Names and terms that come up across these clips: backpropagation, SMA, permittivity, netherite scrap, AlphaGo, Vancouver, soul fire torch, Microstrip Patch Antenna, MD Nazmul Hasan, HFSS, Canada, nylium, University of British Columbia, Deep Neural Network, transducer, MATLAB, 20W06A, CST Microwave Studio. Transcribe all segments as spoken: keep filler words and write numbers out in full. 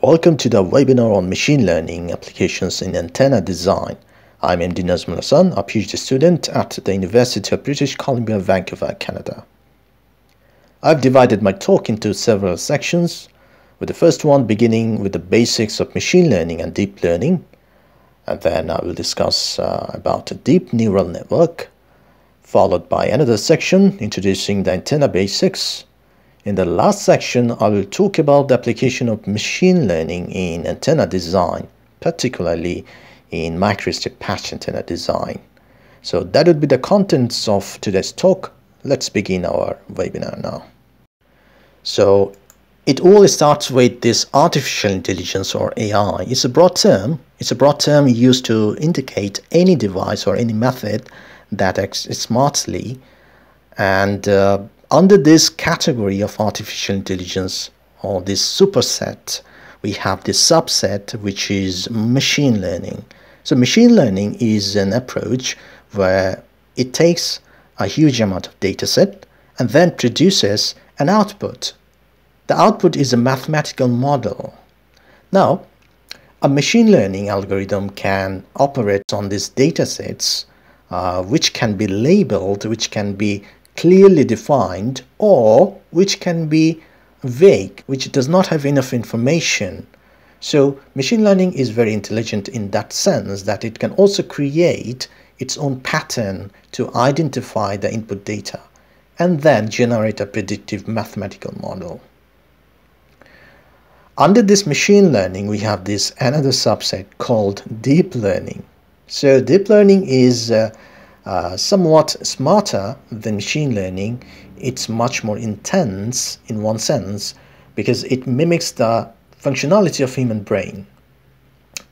Welcome to the webinar on machine learning applications in antenna design. I'm M D Nazmul Hasan, a PhD student at the University of British Columbia, Vancouver, Canada. I've divided my talk into several sections, with the first one beginning with the basics of machine learning and deep learning, and then I will discuss uh, about a deep neural network, followed by another section introducing the antenna basics. In the last section, I will talk about the application of machine learning in antenna design, particularly in microstrip patch antenna design. So that would be the contents of today's talk. Let's begin our webinar now. So it all starts with this artificial intelligence or A I. It's a broad term. It's a broad term used to indicate any device or any method that acts smartly, and uh, under this category of artificial intelligence, or this superset, we have this subset, which is machine learning. So machine learning is an approach where it takes a huge amount of data set and then produces an output. The output is a mathematical model. Now, a machine learning algorithm can operate on these data sets, uh, which can be labeled, which can be clearly defined, or which can be vague, which does not have enough information. So machine learning is very intelligent in that sense that it can also create its own pattern to identify the input data and then generate a predictive mathematical model. Under this machine learning, we have this another subset called deep learning. So deep learning is uh, Uh, somewhat smarter than machine learning. It's much more intense in one sense because it mimics the functionality of human brain.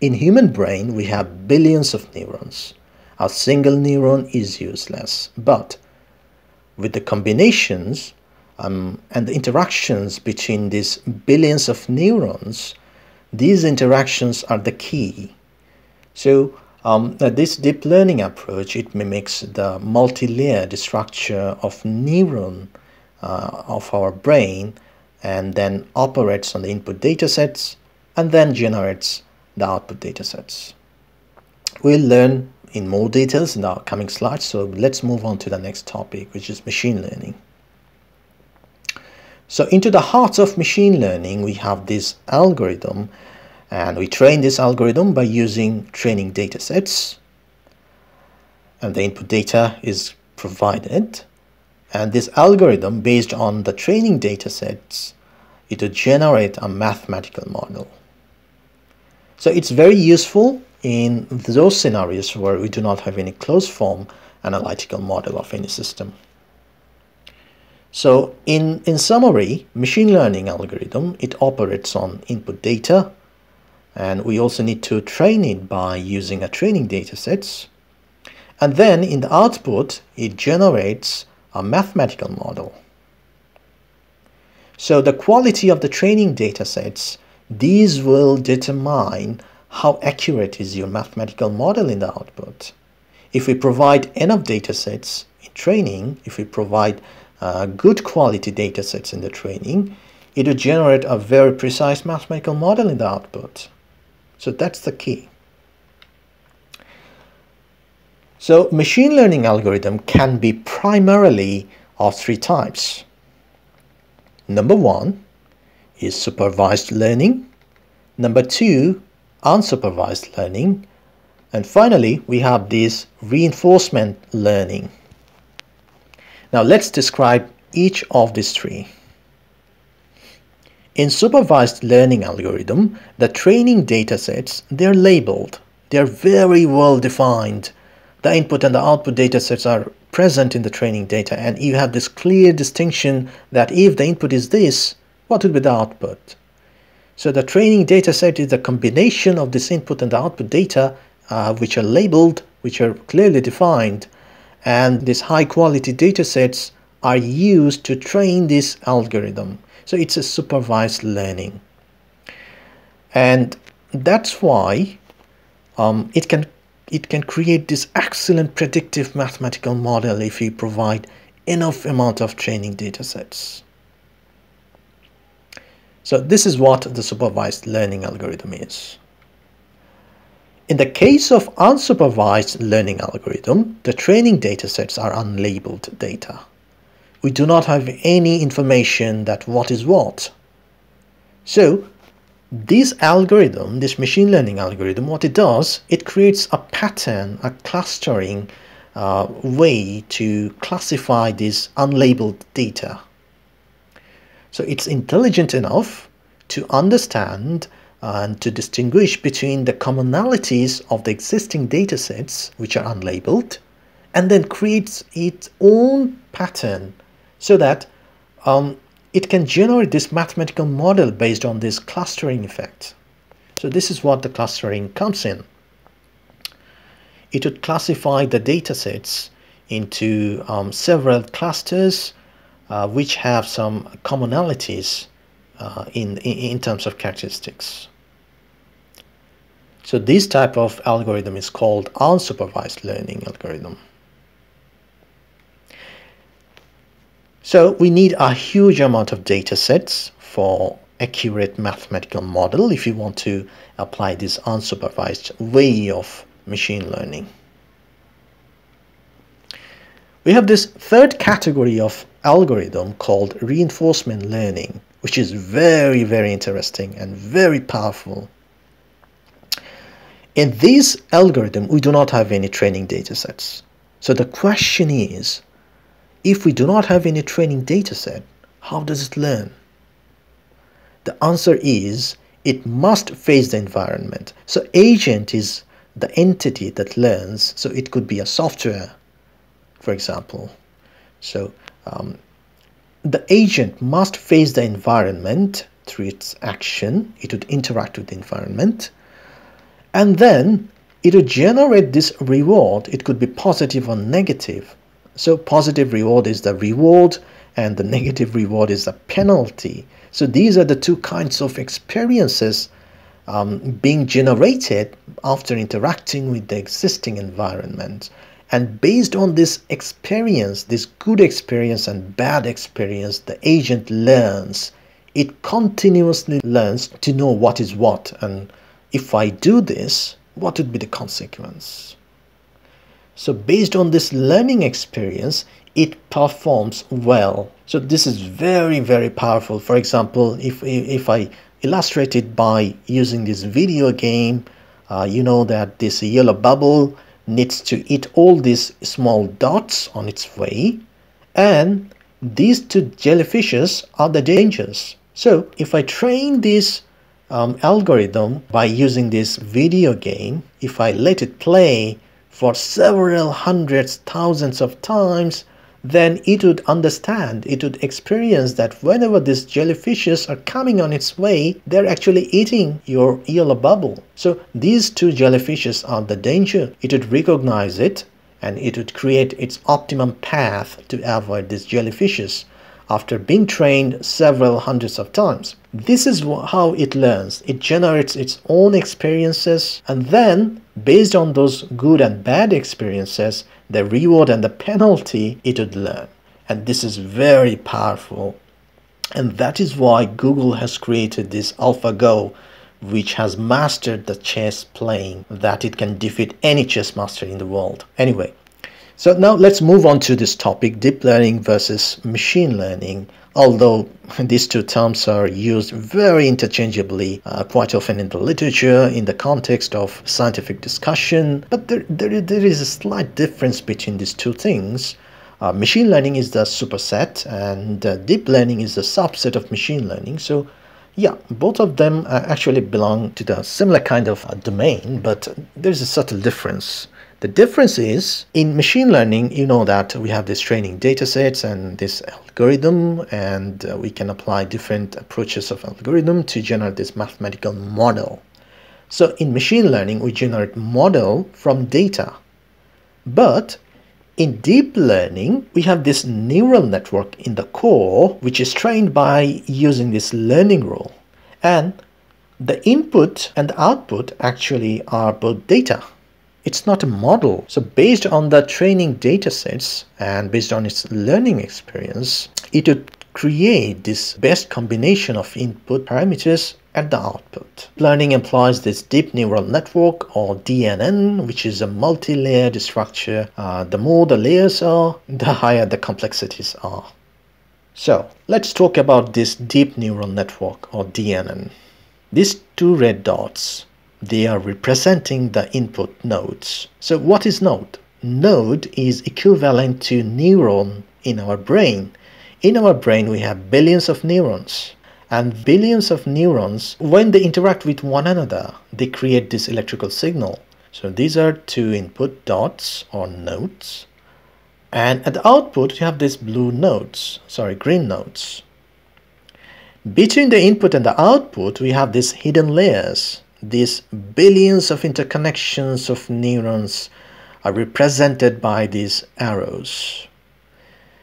In human brain, we have billions of neurons. A single neuron is useless, but with the combinations um, and the interactions between these billions of neurons, these interactions are the key. So Um, this deep learning approach, it mimics the multi-layered structure of neuron uh, of our brain, and then operates on the input datasets and then generates the output datasets. We'll learn in more details in our coming slides, so let's move on to the next topic, which is machine learning. So into the heart of machine learning, we have this algorithm. And we train this algorithm by using training data sets. And the input data is provided. And this algorithm, based on the training data sets, it will generate a mathematical model. So it's very useful in those scenarios where we do not have any closed form analytical model of any system. So in, in summary, machine learning algorithm, it operates on input data. And we also need to train it by using a training data sets. And then in the output, it generates a mathematical model. So the quality of the training data sets, these will determine how accurate is your mathematical model in the output. If we provide enough data sets in training, if we provide uh, good quality data sets in the training, it will generate a very precise mathematical model in the output. So that's the key. So machine learning algorithm can be primarily of three types. Number one is supervised learning. Number two, unsupervised learning. And finally, we have this reinforcement learning. Now let's describe each of these three. In supervised learning algorithm, the training datasets, they're labeled. They're very well defined. The input and the output datasets are present in the training data, and you have this clear distinction that if the input is this, what would be the output? So the training dataset is a combination of this input and the output data, uh, which are labeled, which are clearly defined, and these high-quality datasets are used to train this algorithm. So it's a supervised learning. And that's why um, it can, it can create this excellent predictive mathematical model if you provide enough amount of training data sets. So this is what the supervised learning algorithm is. In the case of unsupervised learning algorithm, the training datasets are unlabeled data. We do not have any information that what is what. So this algorithm, this machine learning algorithm, what it does, it creates a pattern, a clustering uh, way to classify this unlabeled data. So it's intelligent enough to understand and to distinguish between the commonalities of the existing datasets, which are unlabeled, and then creates its own pattern so that um, it can generate this mathematical model based on this clustering effect. So this is what the clustering comes in. It would classify the datasets into um, several clusters uh, which have some commonalities uh, in, in terms of characteristics. So this type of algorithm is called unsupervised learning algorithm. So we need a huge amount of data sets for accurate mathematical model if you want to apply this unsupervised way of machine learning. We have this third category of algorithm called reinforcement learning, which is very, very interesting and very powerful. In this algorithm, we do not have any training data sets. So the question is, if we do not have any training dataset, how does it learn? The answer is it must face the environment. So agent is the entity that learns. So it could be a software, for example. So um, the agent must face the environment through its action. It would interact with the environment. And then it would generate this reward. It could be positive or negative. So positive reward is the reward and the negative reward is the penalty. So these are the two kinds of experiences um, being generated after interacting with the existing environment. And based on this experience, this good experience and bad experience, the agent learns. It continuously learns to know what is what, and if I do this, what would be the consequence? So based on this learning experience, it performs well. So this is very, very powerful. For example, if, if I illustrate it by using this video game, uh, you know that this yellow bubble needs to eat all these small dots on its way. And these two jellyfishes are the dangers. So if I train this um, algorithm by using this video game, if I let it play for several hundreds, thousands of times, then it would understand, it would experience that whenever these jellyfishes are coming on its way, they're actually eating your yellow bubble. So these two jellyfishes are the danger. It would recognize it and it would create its optimum path to avoid these jellyfishes after being trained several hundreds of times. This is how it learns. It generates its own experiences, and then based on those good and bad experiences, the reward and the penalty, it would learn. And this is very powerful. And that is why Google has created this AlphaGo, which has mastered the chess playing, that it can defeat any chess master in the world. Anyway, so now let's move on to this topic, deep learning versus machine learning. Although these two terms are used very interchangeably uh, quite often in the literature, in the context of scientific discussion, but there, there, there is a slight difference between these two things. Uh, machine learning is the superset and uh, deep learning is the subset of machine learning. So yeah, both of them uh, actually belong to the similar kind of uh, domain, but there's a subtle difference. The difference is, in machine learning, you know that we have these training data sets and this algorithm, and we can apply different approaches of algorithm to generate this mathematical model. So in machine learning, we generate model from data. But in deep learning, we have this neural network in the core, which is trained by using this learning rule. And the input and the output actually are both data. It's not a model. So based on the training data sets and based on its learning experience, it would create this best combination of input parameters at the output. Learning implies this deep neural network, or D N N, which is a multi-layered structure. Uh, the more the layers are, the higher the complexities are. So let's talk about this deep neural network, or D N N. These two red dots, they are representing the input nodes. So what is node? Node is equivalent to neuron in our brain. In our brain we have billions of neurons. And billions of neurons, when they interact with one another, they create this electrical signal. So these are two input dots, or nodes. And at the output you have these blue nodes, sorry, green nodes. Between the input and the output we have these hidden layers. These billions of interconnections of neurons are represented by these arrows.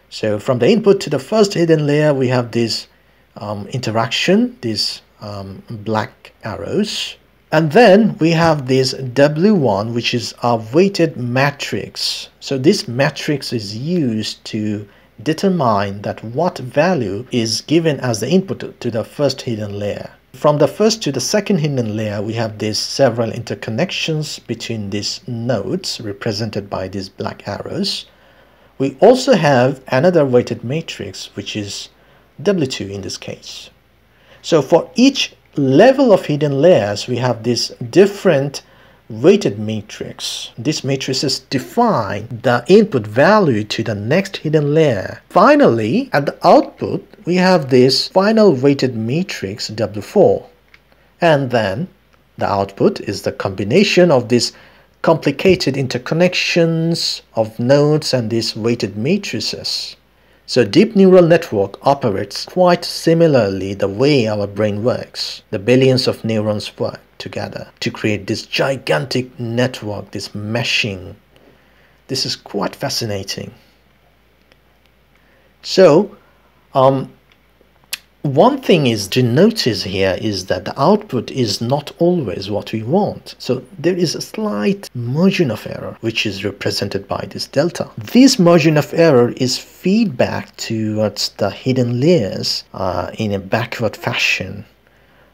So from the input to the first hidden layer we have this um, interaction, these um, black arrows. And then we have this W one, which is our weighted matrix. So this matrix is used to determine that what value is given as the input to the first hidden layer. From the first to the second hidden layer we have these several interconnections between these nodes represented by these black arrows. We also have another weighted matrix, which is W two in this case. So for each level of hidden layers we have this different weighted matrix. These matrices define the input value to the next hidden layer. Finally, at the output we have this final weighted matrix W four, and then the output is the combination of these complicated interconnections of nodes and these weighted matrices. So deep neural network operates quite similarly the way our brain works. The billions of neurons work together to create this gigantic network, this meshing. This is quite fascinating. So um, one thing is to notice here is that the output is not always what we want. So there is a slight margin of error, which is represented by this delta. This margin of error is feedback towards the hidden layers uh, in a backward fashion.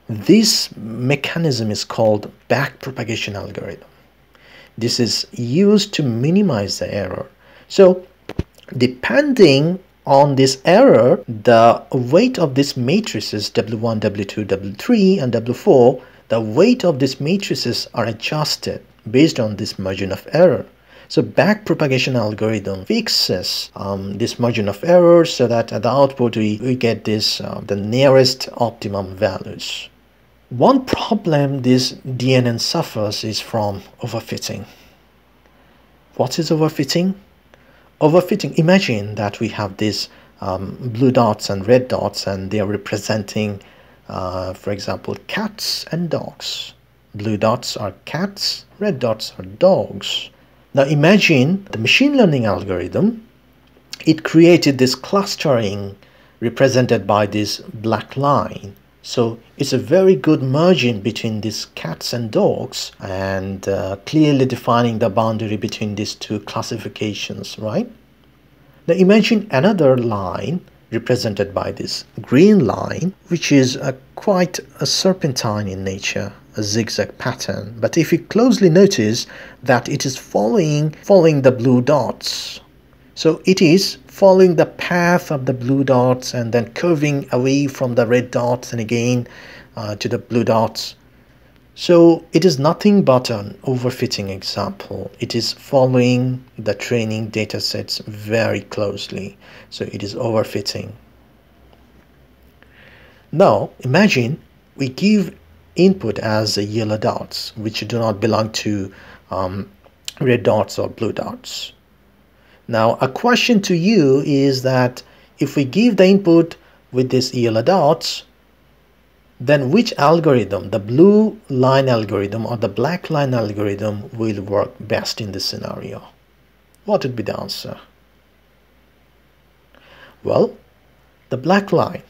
This mechanism is called backpropagation algorithm. This is used to minimize the error. So depending on this error, the weight of these matrices W one, W two, W three and W four, the weight of these matrices are adjusted based on this margin of error. So backpropagation algorithm fixes um, this margin of error so that at the output we, we get this uh, the nearest optimum values. One problem this D N N suffers is from overfitting. What is overfitting? Overfitting, imagine that we have these um, blue dots and red dots, and they are representing, uh, for example, cats and dogs. Blue dots are cats, red dots are dogs. Now imagine the machine learning algorithm. It created this clustering represented by this black line. So it's a very good merging between these cats and dogs, and uh, clearly defining the boundary between these two classifications, right? Now imagine another line represented by this green line, which is a, quite a serpentine in nature, a zigzag pattern. But if you closely notice that it is following, following the blue dots. So it is following the path of the blue dots and then curving away from the red dots and again uh, to the blue dots. So it is nothing but an overfitting example. It is following the training data sets very closely. So it is overfitting. Now imagine we give input as yellow dots, which do not belong to um, red dots or blue dots. Now a question to you is that if we give the input with these yellow dots, then which algorithm, the blue line algorithm or the black line algorithm, will work best in this scenario? What would be the answer? Well, the black line.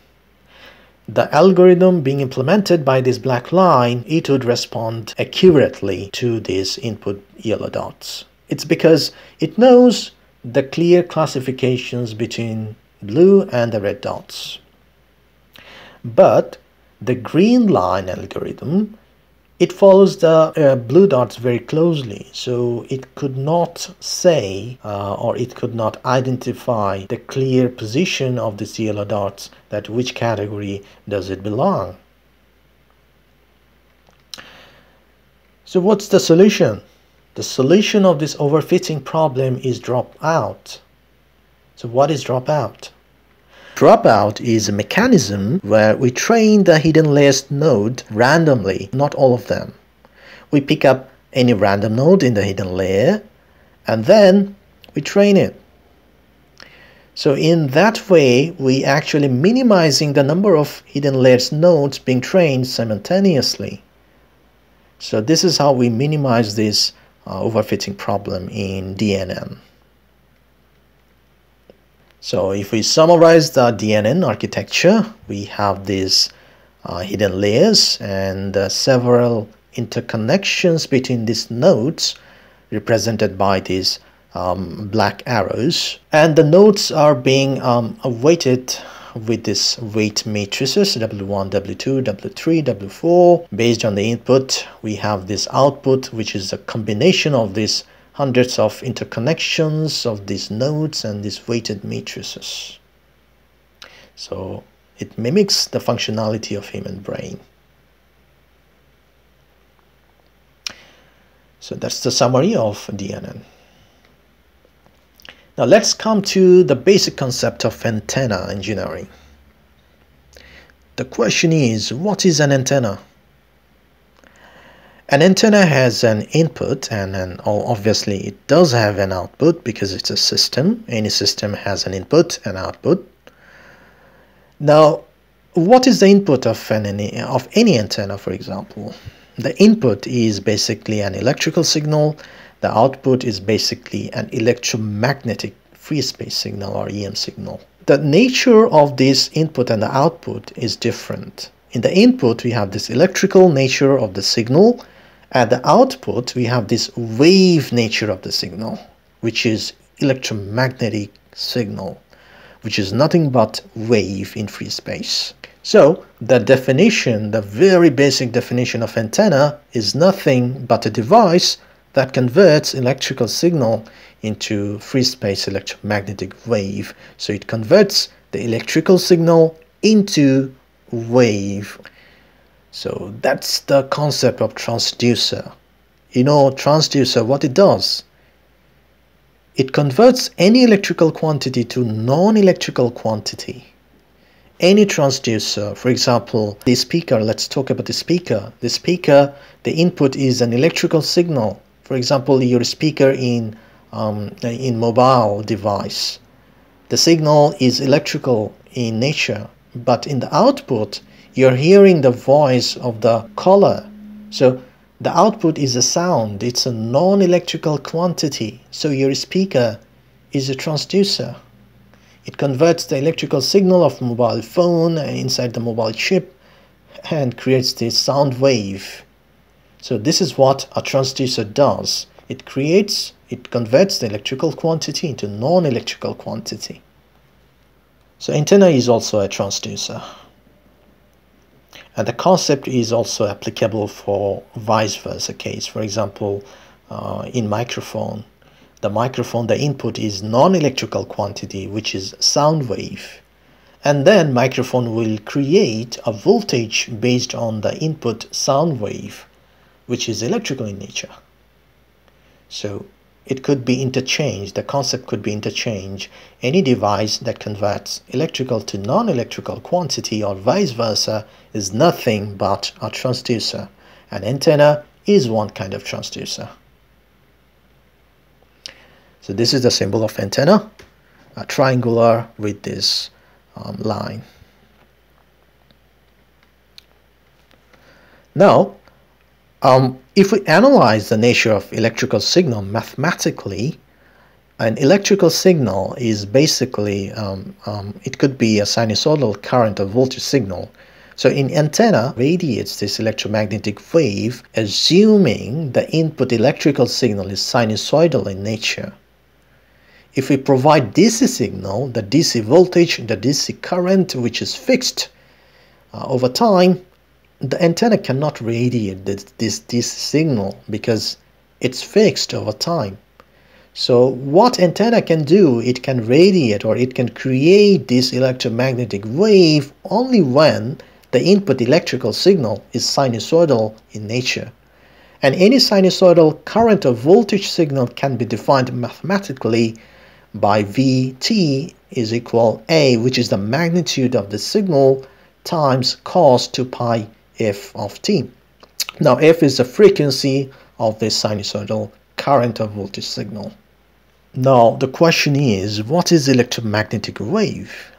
The algorithm being implemented by this black line, it would respond accurately to these input yellow dots. It's because it knows the clear classifications between blue and the red dots. But the green line algorithm, it follows the uh, blue dots very closely, so it could not say uh, or it could not identify the clear position of the yellow dots, that which category does it belong. So what's the solution? The solution of this overfitting problem is dropout. So what is dropout? Dropout is a mechanism where we train the hidden list node randomly, not all of them. We pick up any random node in the hidden layer and then we train it. So in that way, we actually minimizing the number of hidden layers nodes being trained simultaneously. So this is how we minimize this uh, overfitting problem in D N N. So if we summarize the D N N architecture, we have these uh, hidden layers and uh, several interconnections between these nodes represented by these um, black arrows. And the nodes are being um, weighted with this weight matrices W one, W two, W three, W four. Based on the input, we have this output, which is a combination of these hundreds of interconnections of these nodes and these weighted matrices. So it mimics the functionality of human brain. So that's the summary of D N N. Now let's come to the basic concept of antenna engineering. The question is, what is an antenna? An antenna has an input and an, obviously it does have an output because it's a system. Any system has an input and output. Now, what is the input of, an, of any antenna, for example? The input is basically an electrical signal. The output is basically an electromagnetic free space signal or E M signal. The nature of this input and the output is different. In the input, we have this electrical nature of the signal. At the output, we have this wave nature of the signal, which is electromagnetic signal, which is nothing but wave in free space. So the definition, the very basic definition of antenna is nothing but a device that converts electrical signal into free space electromagnetic wave. So it converts the electrical signal into wave. So that's the concept of transducer. You know, transducer, what it does? It converts any electrical quantity to non-electrical quantity. Any transducer, for example, the speaker, let's talk about the speaker. The speaker, the input is an electrical signal. For example, your speaker in, um, in mobile device. The signal is electrical in nature. But in the output, you're hearing the voice of the caller. So the output is a sound. It's a non-electrical quantity. So your speaker is a transducer. It converts the electrical signal of mobile phone inside the mobile chip and creates this sound wave. So this is what a transducer does. It creates, it converts the electrical quantity into non-electrical quantity. So antenna is also a transducer, and the concept is also applicable for vice versa case. For example, uh, in microphone, the microphone, the input is non-electrical quantity, which is sound wave, and then microphone will create a voltage based on the input sound wave, which is electrical in nature. So it could be interchanged, the concept could be interchanged. Any device that converts electrical to non-electrical quantity or vice versa is nothing but a transducer. An antenna is one kind of transducer. So this is the symbol of antenna, a triangular with this um, line. Now, Um, if we analyze the nature of electrical signal mathematically, an electrical signal is basically, um, um, it could be a sinusoidal current or voltage signal. So in antenna radiates this electromagnetic wave, assuming the input electrical signal is sinusoidal in nature. if we provide D C signal, the D C voltage, the D C current, which is fixed uh, over time, the antenna cannot radiate this, this this signal because it's fixed over time. So what antenna can do, it can radiate or it can create this electromagnetic wave only when the input electrical signal is sinusoidal in nature. And any sinusoidal current or voltage signal can be defined mathematically by Vt is equal A, which is the magnitude of the signal, times cos to pi f of t. Now f is the frequency of the sinusoidal current or voltage signal. Now the question is, what is electromagnetic wave?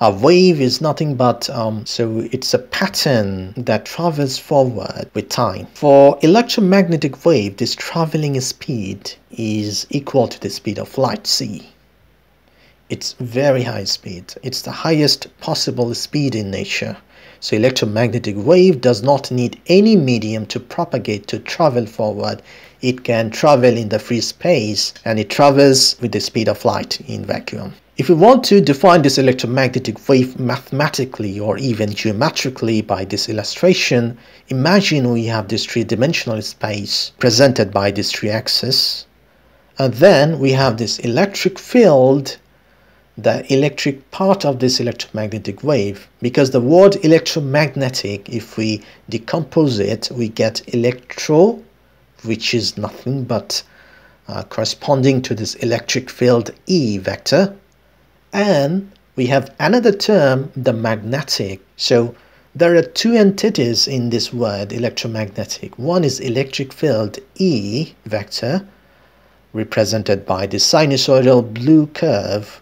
A wave is nothing but, um, so it's a pattern that travels forward with time. For electromagnetic wave, this traveling speed is equal to the speed of light, c. It's very high speed. It's the highest possible speed in nature. So electromagnetic wave does not need any medium to propagate, to travel forward. It can travel in the free space, and it travels with the speed of light in vacuum. If we want to define this electromagnetic wave mathematically or even geometrically by this illustration, imagine we have this three-dimensional space presented by this three-axis, and then we have this electric field, the electric part of this electromagnetic wave, because the word electromagnetic, if we decompose it, we get electro, which is nothing but uh, corresponding to this electric field E vector, and we have another term, the magnetic. So there are two entities in this word electromagnetic. One is electric field E vector, represented by the sinusoidal blue curve,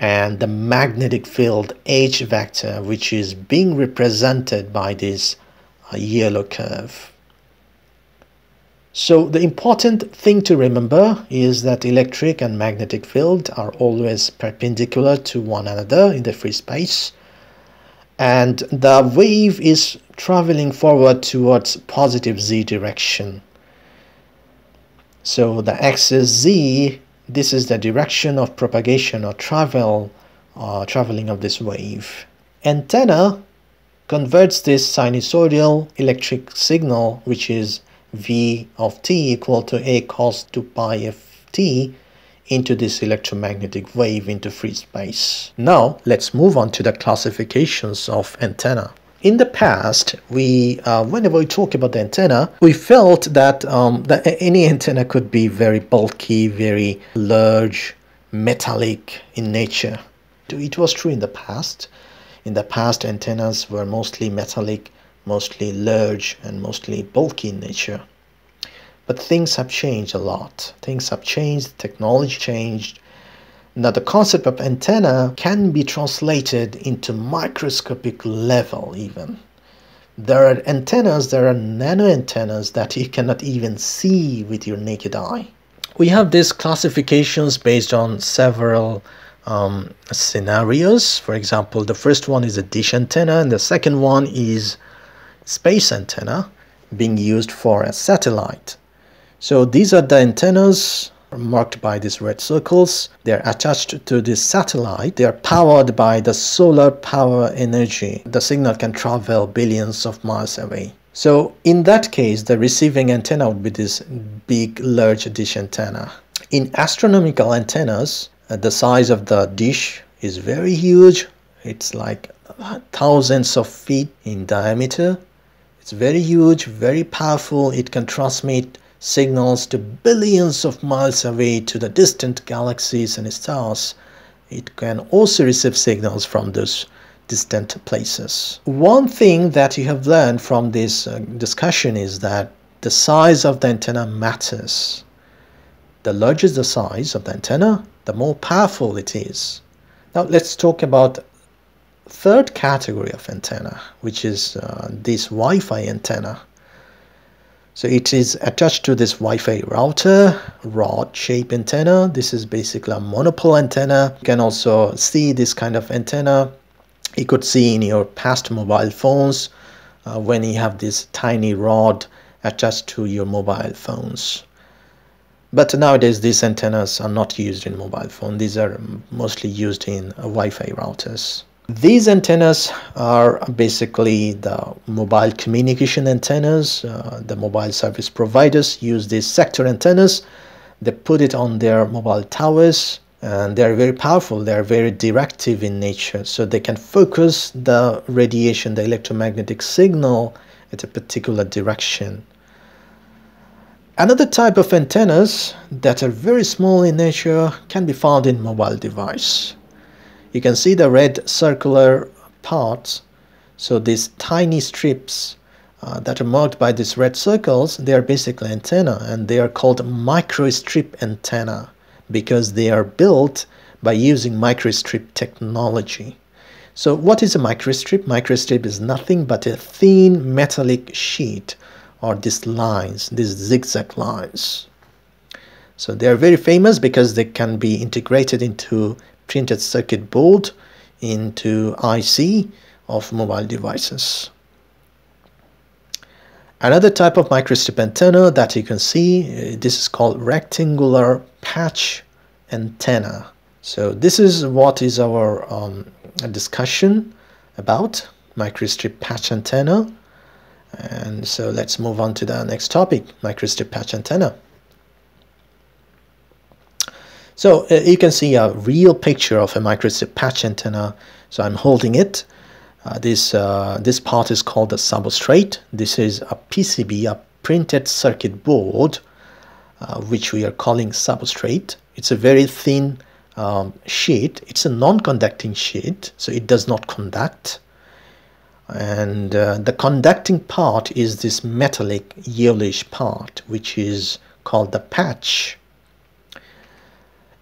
and the magnetic field H vector, which is being represented by this uh, yellow curve. So the important thing to remember is that electric and magnetic field are always perpendicular to one another in the free space, and the wave is traveling forward towards positive z direction. So the axis z, this is the direction of propagation or travel uh, traveling of this wave. Antenna converts this sinusoidal electric signal, which is V of t equal to A cos to pi f t, into this electromagnetic wave into free space. Now let's move on to the classifications of antenna. In the past, we, uh, whenever we talk about the antenna, we felt that, um, that any antenna could be very bulky, very large, metallic in nature. It was true in the past. In the past, antennas were mostly metallic, mostly large, and mostly bulky in nature. But things have changed a lot. Things have changed, technology changed. Now the concept of antenna can be translated into microscopic level even. There are antennas, there are nano antennas that you cannot even see with your naked eye. We have these classifications based on several um, scenarios. For example, the first one is a dish antenna, and the second one is space antenna being used for a satellite. So these are the antennas marked by these red circles. They're attached to this satellite. They're powered by the solar power energy. The signal can travel billions of miles away. So in that case, the receiving antenna would be this big, large dish antenna. In astronomical antennas, the size of the dish is very huge. It's like thousands of feet in diameter. It's very huge, very powerful. It can transmit signals to billions of miles away to the distant galaxies and stars. It can also receive signals from those distant places. One thing that you have learned from this discussion is that the size of the antenna matters. The larger the size of the antenna, the more powerful it is. Now let's talk about third category of antenna, which is uh, this Wi-Fi antenna. So it is attached to this Wi-Fi router, rod shape antenna. This is basically a monopole antenna. You can also see this kind of antenna. You could see in your past mobile phones uh, when you have this tiny rod attached to your mobile phones. But nowadays these antennas are not used in mobile phone. These are mostly used in uh, Wi-Fi routers. These antennas are basically the mobile communication antennas. Uh, the mobile service providers use these sector antennas. They put it on their mobile towers, and they are very powerful. They are very directive in nature, so they can focus the radiation, the electromagnetic signal, at a particular direction. Another type of antennas that are very small in nature can be found in mobile device. You can see the red circular parts, so these tiny strips uh, that are marked by these red circles, they are basically antenna, and they are called microstrip antenna because they are built by using microstrip technology. So what is a microstrip? Microstrip is nothing but a thin metallic sheet, or these lines, these zigzag lines. So they are very famous because they can be integrated into printed circuit board, into I C of mobile devices. Another type of microstrip antenna that you can see, this is called rectangular patch antenna. So this is what is our um, discussion about microstrip patch antenna. And so let's move on to the next topic, microstrip patch antenna. So uh, you can see a real picture of a microstrip patch antenna. So I'm holding it. Uh, this, uh, this part is called the substrate. This is a P C B, a printed circuit board, uh, which we are calling substrate. It's a very thin um, sheet. It's a non-conducting sheet, so it does not conduct. And uh, the conducting part is this metallic yellowish part, which is called the patch.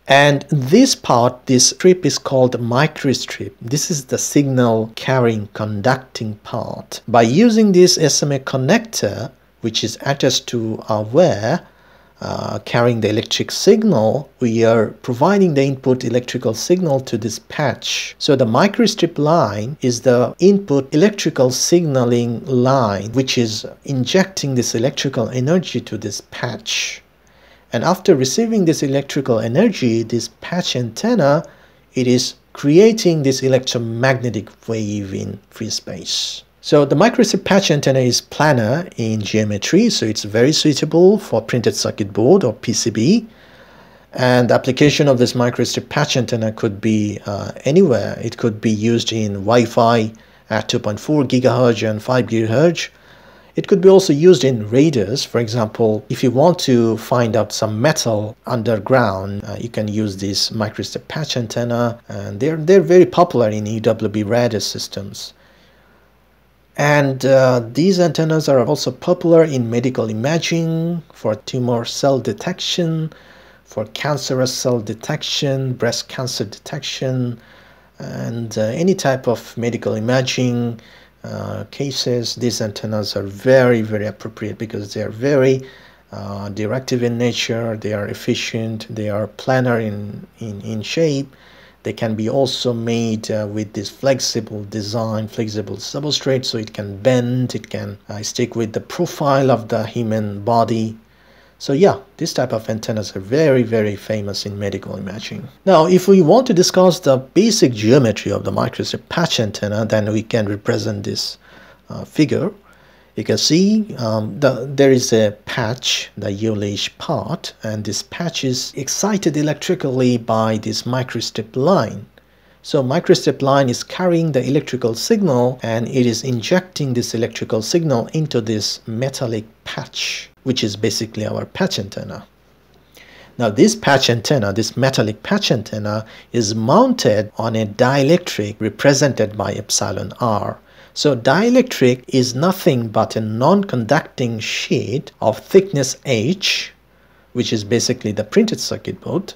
And this part, this strip, is called microstrip. This is the signal carrying conducting part. By using this S M A connector, which is attached to our wire, uh, carrying the electric signal, we are providing the input electrical signal to this patch. So the microstrip line is the input electrical signaling line, which is injecting this electrical energy to this patch. And after receiving this electrical energy, this patch antenna, it is creating this electromagnetic wave in free space. So the microstrip patch antenna is planar in geometry, so it's very suitable for printed circuit board or P C B. And the application of this microstrip patch antenna could be uh, anywhere. It could be used in Wi-Fi at two point four gigahertz and five gigahertz. It could be also used in radars. For example, if you want to find out some metal underground, uh, you can use this microstrip patch antenna, and they're, they're very popular in E W B radar systems. And uh, these antennas are also popular in medical imaging, for tumor cell detection, for cancerous cell detection, breast cancer detection, and uh, any type of medical imaging Uh, cases. These antennas are very very appropriate because they are very uh, directive in nature, they are efficient, they are planar in, in, in shape. They can be also made uh, with this flexible design, flexible substrate, so it can bend, it can uh, stick with the profile of the human body. So yeah, this type of antennas are very, very famous in medical imaging. Now, if we want to discuss the basic geometry of the microstrip patch antenna, then we can represent this uh, figure. You can see um, the, there is a patch, the yellowish part, and this patch is excited electrically by this microstrip line. So microstrip line is carrying the electrical signal, and it is injecting this electrical signal into this metallic patch, which is basically our patch antenna. Now this patch antenna, this metallic patch antenna, is mounted on a dielectric represented by epsilon r. So dielectric is nothing but a non-conducting sheet of thickness h, which is basically the printed circuit board.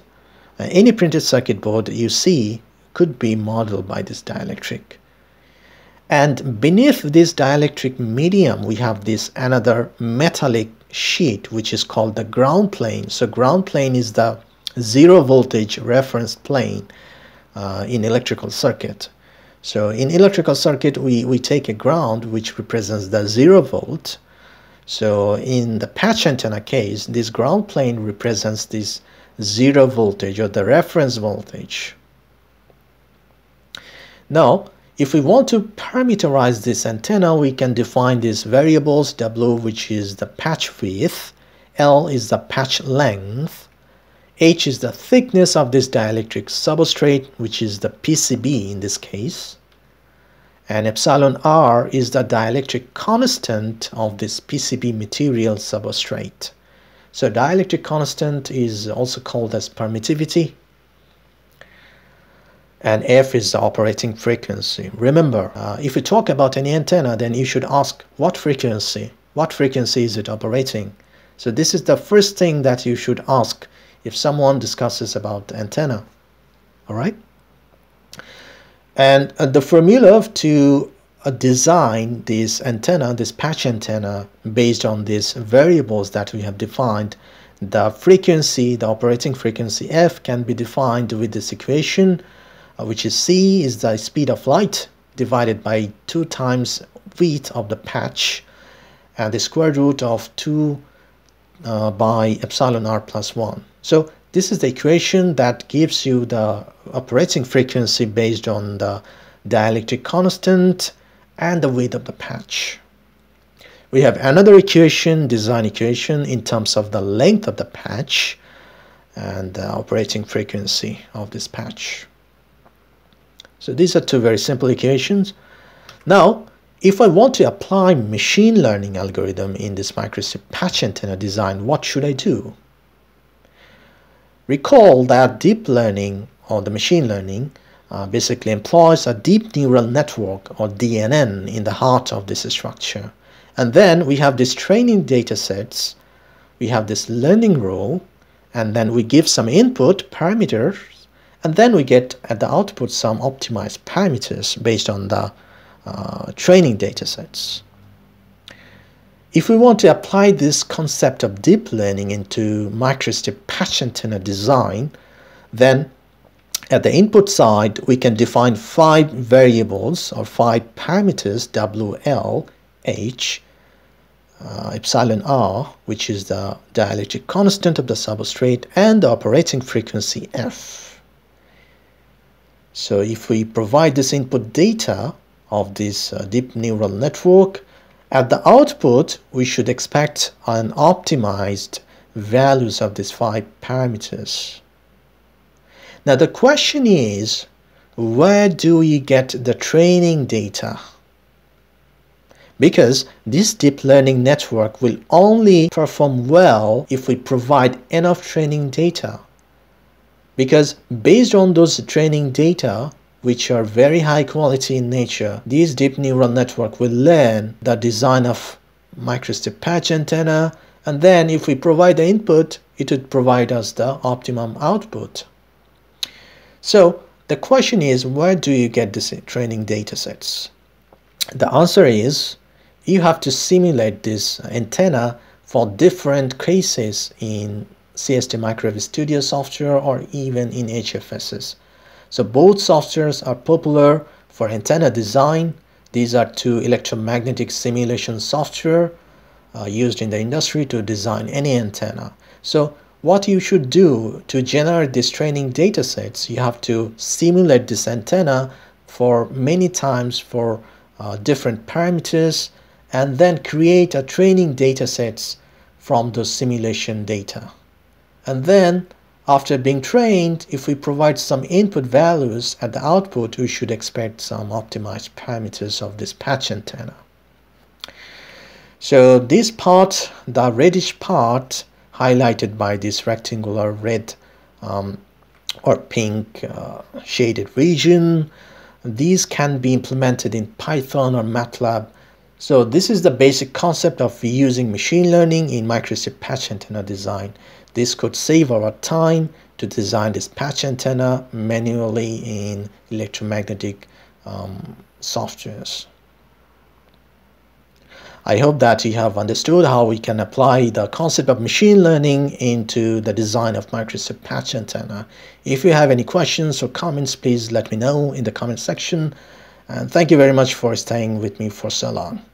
Uh, any printed circuit board you see could be modeled by this dielectric. And beneath this dielectric medium, we have this another metallic sheet, which is called the ground plane. So ground plane is the zero voltage reference plane uh, in electrical circuit. So in electrical circuit, we, we take a ground which represents the zero volt. So in the patch antenna case, this ground plane represents this zero voltage or the reference voltage. Now, if we want to parameterize this antenna, we can define these variables, W, which is the patch width, L is the patch length, H is the thickness of this dielectric substrate, which is the P C B in this case, and epsilon R is the dielectric constant of this P C B material substrate. So dielectric constant is also called as permittivity, and F is the operating frequency. Remember, uh, if you talk about any antenna, then you should ask what frequency, what frequency is it operating? So this is the first thing that you should ask if someone discusses about the antenna, all right? And uh, the formula to uh, design this antenna, this patch antenna, based on these variables that we have defined, the frequency, the operating frequency F, can be defined with this equation, which is c is the speed of light divided by two times width of the patch and the square root of two uh, by epsilon r plus one. So this is the equation that gives you the operating frequency based on the dielectric constant and the width of the patch. We have another equation, design equation, in terms of the length of the patch and the operating frequency of this patch. So these are two very simple equations. Now, if I want to apply machine learning algorithm in this microstrip patch antenna design, what should I do? Recall that deep learning, or the machine learning, uh, basically employs a deep neural network, or D N N, in the heart of this structure. And then we have these training data sets, we have this learning rule, and then we give some input parameters, and then we get at the output some optimized parameters based on the uh, training datasets. If we want to apply this concept of deep learning into microstrip patch antenna design, then at the input side we can define five variables or five parameters, W, L, H, uh, epsilon R, which is the dielectric constant of the substrate, and the operating frequency F. So if we provide this input data of this uh, deep neural network, at the output we should expect an optimized values of these five parameters. Now the question is, where do we get the training data? Because this deep learning network will only perform well if we provide enough training data. Because based on those training data, which are very high quality in nature, this deep neural network will learn the design of microstrip patch antenna, and then if we provide the input, it would provide us the optimum output. So the question is, where do you get these training data sets? The answer is, you have to simulate this antenna for different cases in C S T Microwave Studio software or even in H F S S. So both softwares are popular for antenna design. These are two electromagnetic simulation software uh, used in the industry to design any antenna. So what you should do to generate these training datasets, you have to simulate this antenna for many times for uh, different parameters, and then create a training datasets from those simulation data. And then, after being trained, if we provide some input values at the output, we should expect some optimized parameters of this patch antenna. So this part, the reddish part, highlighted by this rectangular red um, or pink uh, shaded region, these can be implemented in Python or MATLAB. So this is the basic concept of using machine learning in microstrip patch antenna design. This could save our time to design this patch antenna manually in electromagnetic um, softwares. I hope that you have understood how we can apply the concept of machine learning into the design of microstrip patch antenna. If you have any questions or comments, please let me know in the comment section. And thank you very much for staying with me for so long.